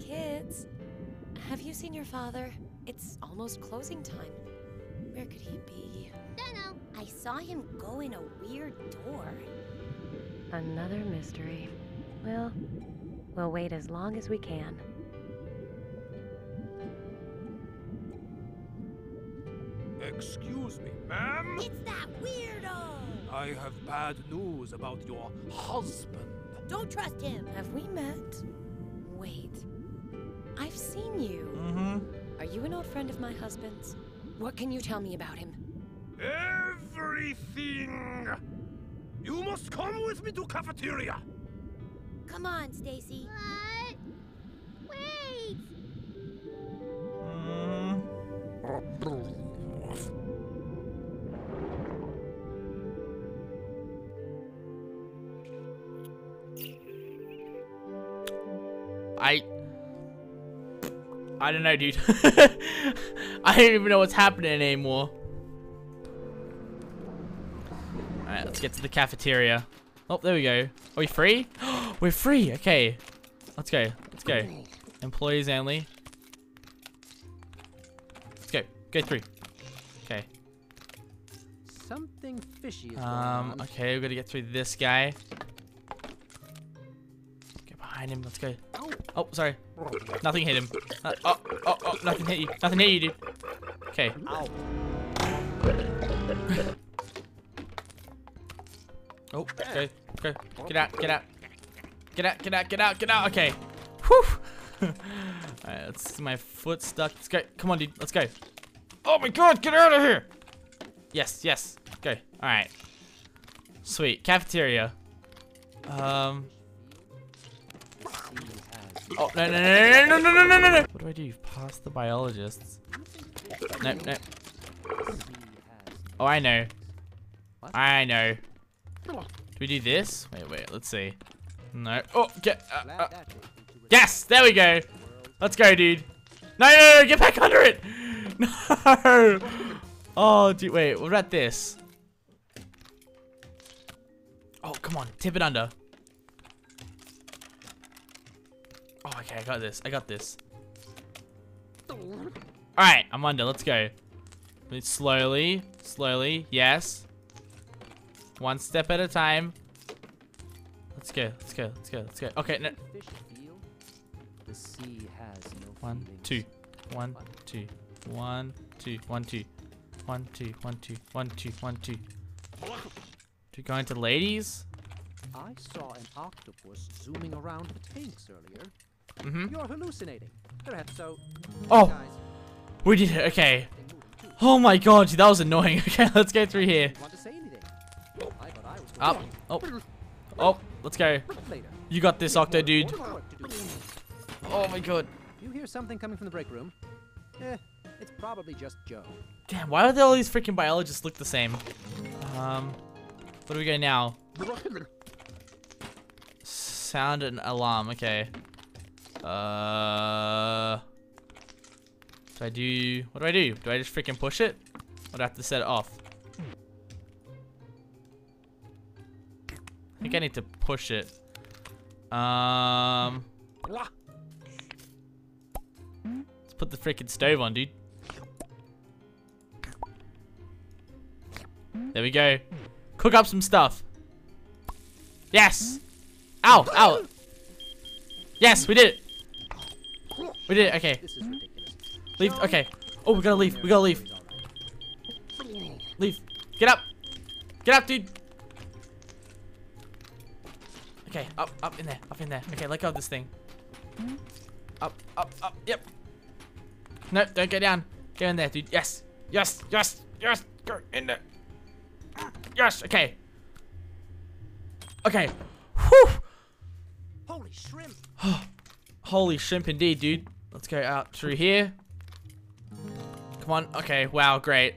Kids, have you seen your father? It's almost closing time. Where could he be? Dunno. I saw him go in a weird door. Another mystery. Well, we'll wait as long as we can. Excuse me, ma'am? It's that weirdo! I have bad news about your husband. Don't trust him! Have we met? Wait. I've seen you. Are you an old friend of my husband's? What can you tell me about him? Everything! You must come with me to cafeteria! Come on, Stacy. What? Wait! I don't know, dude. I don't even know what's happening anymore. Alright, let's get to the cafeteria. Oh, there we go. Are we free? We're free! Okay. Let's go. Let's go. Employees only. Let's go. Go through. Okay. Something fishy is going on. Okay, we've got to get through this guy. Get behind him. Let's go. Oh, sorry. Nothing hit him. Oh, nothing hit you. Nothing hit you, dude. Okay. Oh, go, go. Get out, get out. Get out, get out, get out, get out. Okay. Whew. Alright, that's my foot stuck. Let's go. Come on, dude. Let's go. Oh my god, get out of here. Yes, yes. Go. Alright. Sweet. Cafeteria. Oh, no, no, no, no, no, no, no, no, no. What do I do? Pass the biologists. No, no. Oh, I know. I know. Do we do this? Wait, wait, let's see. No. Oh, get. Yes, there we go. Let's go, dude. No, no, no, get back under it. No. Oh, dude, wait, what about this? Oh, come on, tip it under. Oh, okay, I got this. I got this. Alright, I'm under. Let's go. Slowly. Slowly. Yes. One step at a time. Let's go. Let's go. Let's go. Let's go. Okay. No. One, two. One, two. One, two. One, two. One, two. One, two. One, two. One, two. We're going to ladies. I saw an octopus zooming around the tanks earlier. You're hallucinating. Perhaps so. Oh, we did it. Okay. Oh my god, that was annoying. Okay, let's go through here. Up. Oh. Oh. Let's go. You got this, Octo, dude. Oh my god. You hear something coming from the break room? It's probably just Joe. Damn. Why do all these freaking biologists look the same? Where do we go now? Sound an alarm. Okay. Do I do? What do I do? Do I just freaking push it? Or do I have to set it off? I think I need to push it. Let's put the freaking stove on, dude. There we go. Cook up some stuff. Yes. Ow, ow. Yes, we did it. We did it. Okay. Leave. Okay. Oh, we gotta leave. We gotta leave. Leave. Get up. Get up, dude. Okay. Up, up in there. Up in there. Okay, let go of this thing. Up, up, up. Yep. No, don't go down. Go in there, dude. Yes. Yes. Yes. Yes. Go in there. Yes. Okay. Okay. Whew. Holy shrimp. Holy shrimp indeed, dude. Let's go out through here. Come on. Okay. Wow. Great.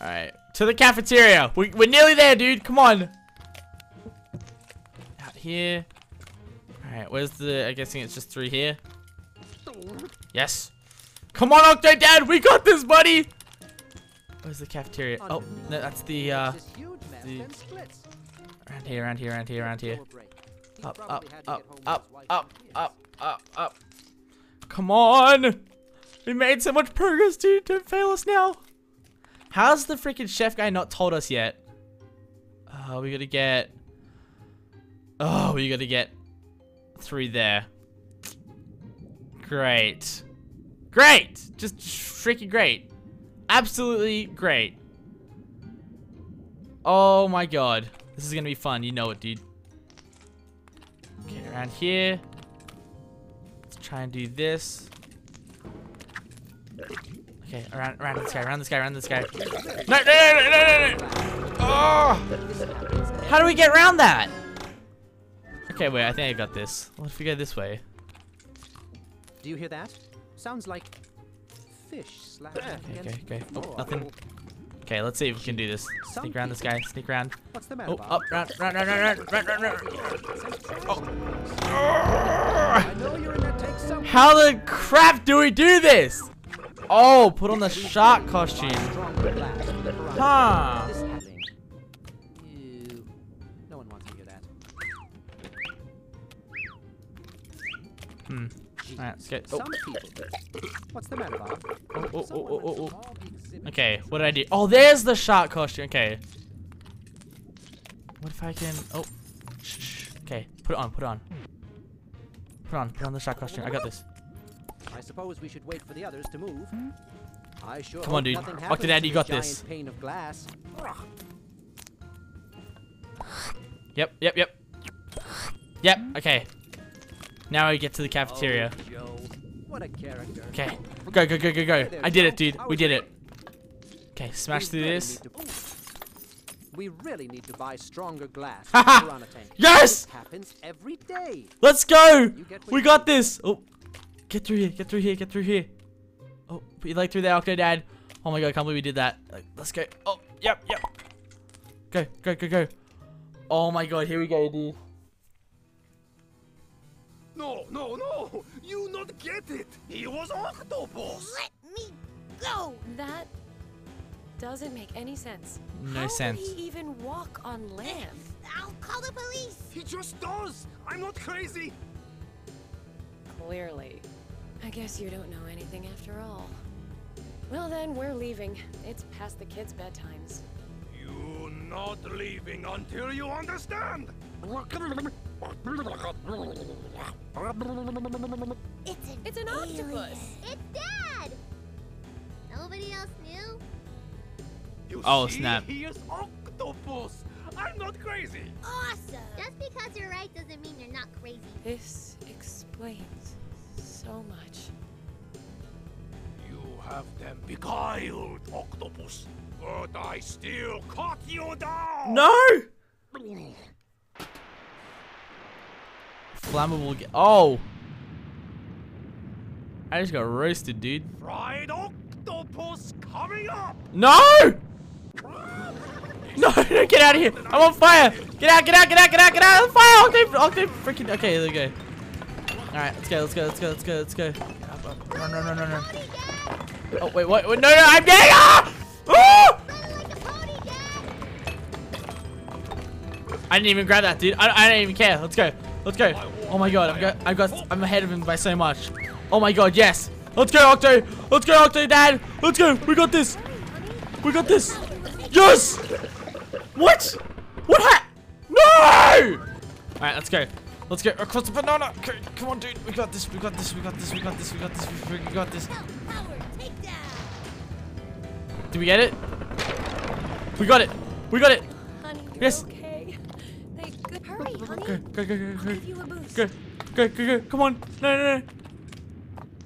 Alright. To the cafeteria. We're nearly there, dude. Come on. Out here. Alright. Where's the... I'm guessing it's just through here. Yes. Come on, Octodad. We got this, buddy. Where's the cafeteria? Oh, no. That's the... around here. Up. Come on! We made so much progress, dude. Don't fail us now. How's the freaking chef guy not told us yet? We gotta get... Oh, we gotta get through there. Great. Great! Just freaking great. Absolutely great. Oh my god. This is gonna be fun. You know it, dude. Okay, around here. Let's try and do this. Okay, around this guy, around this guy, around this guy. No! Oh! How do we get around that? Okay, wait, I think I got this. What if we go this way? Do you hear that? Sounds like fish slapping against Oh, nothing. Okay, let's see if we can do this. Sneak around this guy, sneak around. What's the matter? Oh, up, round. How the crap do we do this? Oh, put on the shark costume. Huh. No one wants to hear that. Hmm. Alright, let's go. What's the matter, Bob? Okay, what did I do? Oh, there's the shark costume. Okay. What if I can... Oh. Okay, put it on, put it on. Put on the shark costume. I got this. I suppose we should wait for the others to move. I sure Come on, dude. Octodad, you got this. Pane of glass. Yep. Yep, okay. Now we get to the cafeteria. Oh, what a character. Okay, go. I did it, dude. We did it. Okay, smash through this. We really need to buy stronger glass. Yes! Happens every day. Let's go! We got this! Oh. Get through here, get through here. Oh, put your leg through there, Octodad. Oh my god, I can't believe we did that. Let's go. Oh, yep. Go. Oh my god, here we go, dude. No. You not get it. He was octopus. Let me go. That doesn't make any sense. No sense. How did he even walk on land? I'll call the police. He just does. I'm not crazy. Clearly. I guess you don't know anything after all. Well then, we're leaving. It's past the kids' bedtimes. You're not leaving until you understand! It's an octopus! It's Dad! Nobody else knew? You snap. He is octopus! I'm not crazy! Awesome! Just because you're right doesn't mean you're not crazy. This explains so much. You have them beguiled, octopus, but I still cut you down! No! Flammable. Oh! I just got roasted, dude. Fried octopus coming up! No! No, no, get out of here! I'm on fire! Get out! I'm on fire! Freaking. Okay, there we go. Alright, let's go. Up. Run. Oh, wait, what? No, I'm getting. Ah! Oh! I didn't even grab that, dude. I don't even care. Let's go. Oh my god, I'm ahead of him by so much. Oh my god, yes. Let's go, Octo. Let's go, Octodad. Let's go. We got this. Yes! What? No! Alright, let's go across the banana. Okay, come on, dude. We got this. Did we get it? We got it. Honey, yes. Okay. Hurry, honey. Go. Come on. No.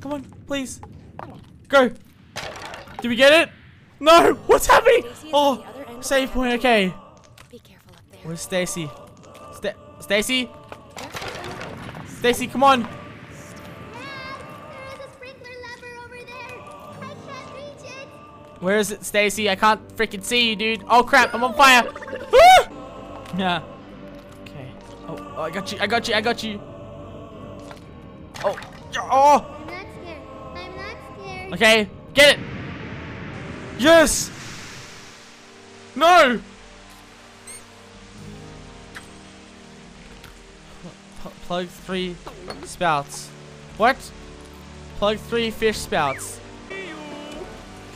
Come on, please. Go. Did we get it? No! What's happening? Oh, save point. Okay. Be careful up there. Where's Stacy? Stacy? Stacy, come on. Dad, there is a sprinkler lever over there. I can't reach it. Where is it, Stacy? I can't freaking see you, dude. Oh crap! I'm on fire. Yeah. Okay. Oh, I got you. Oh. I'm not scared. Okay, get it. Yes! No! Plug 3 spouts. What? Plug 3 fish spouts.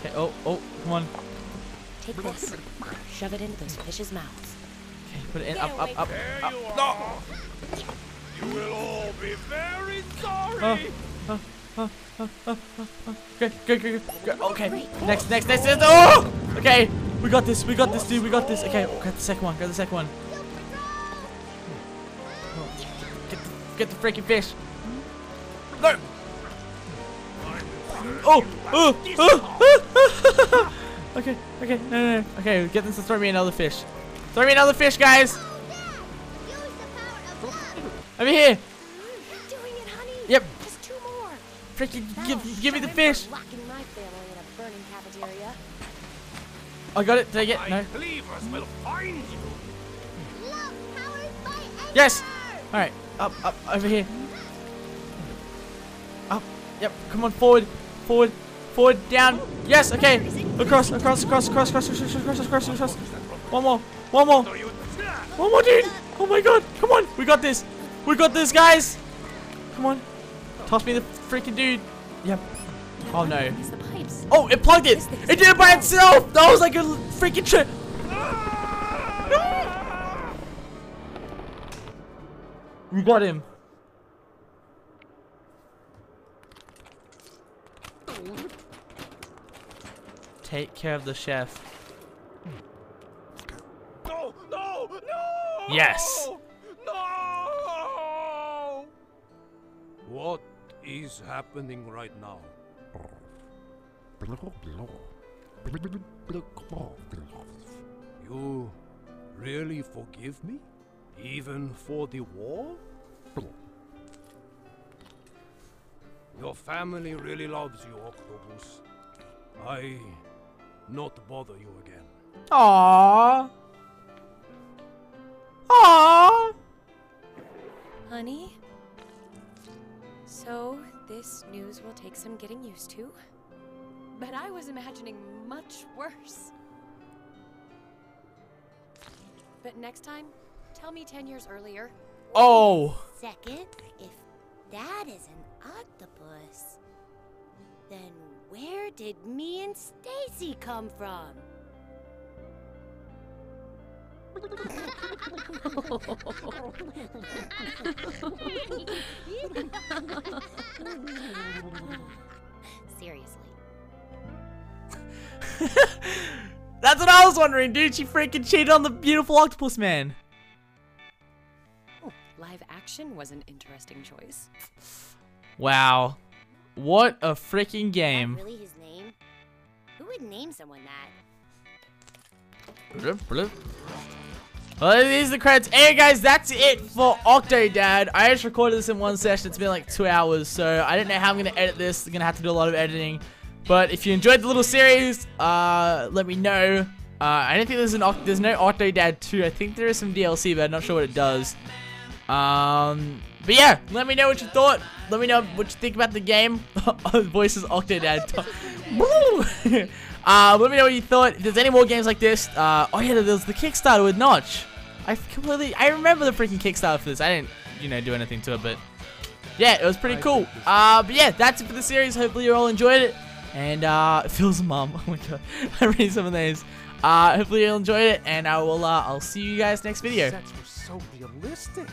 Okay, oh, come on. Take this. Shove it into those fish's mouths. Okay, put it in. Up. No! You will all be very sorry! Good. Okay, next. Oh! Okay, we got this, dude, Okay, got the second one, Get the freaking fish. No! Oh! Okay, no. Okay, get them to throw me another fish. Throw me another fish, guys! Over here! You're doing it, honey. Yep. There's two more. Freaking give me the fish. I got it. Did I get it? No. Will find you. Love by yes. All right. Up. Over here. Up. Yep. Come on. Forward. Down. Yes. Okay. Across. One more. One more, dude. Oh my God. Come on. We got this, guys! Come on. Toss me the freaking dude. Yep. Oh, no. Oh, it plugged it! It did it by itself! That was like a freaking trick! No! We got him. Take care of the chef. No! Yes! What is happening right now? You really forgive me? Even for the war? Your family really loves you, Octopus. I not bother you again. Aww. Honey? So, this news will take some getting used to, but I was imagining much worse. But next time, tell me 10 years earlier. Oh! Second, if that is an octopus, then where did me and Stacy come from? Seriously. That's what I was wondering, dude. She freaking cheated on the beautiful octopus man. Oh, live action was an interesting choice. Wow. What a freaking game. Is that really his name? Who would name someone that? Well, these are the credits. Hey guys, that's it for Octodad. I just recorded this in one session. It's been like 2 hours, so I don't know how I'm gonna edit this. I'm gonna have to do a lot of editing. But if you enjoyed the little series, let me know. I don't think there's no Octodad 2. I think there is some DLC, but I'm not sure what it does. But yeah, let me know what you thought. Let me know what you think about the game. The voice is Octodad. Let me know what you thought. If there's any more games like this, oh yeah, there's the Kickstarter with Notch. I remember the freaking Kickstarter for this. I didn't, do anything to it, but yeah, it was pretty cool. But yeah, that's it for the series. Hopefully you all enjoyed it. And, Phil's mom. Oh my God, I'm reading some of these. Hopefully you all enjoyed it, and I'll see you guys next video. Sets were so realistic.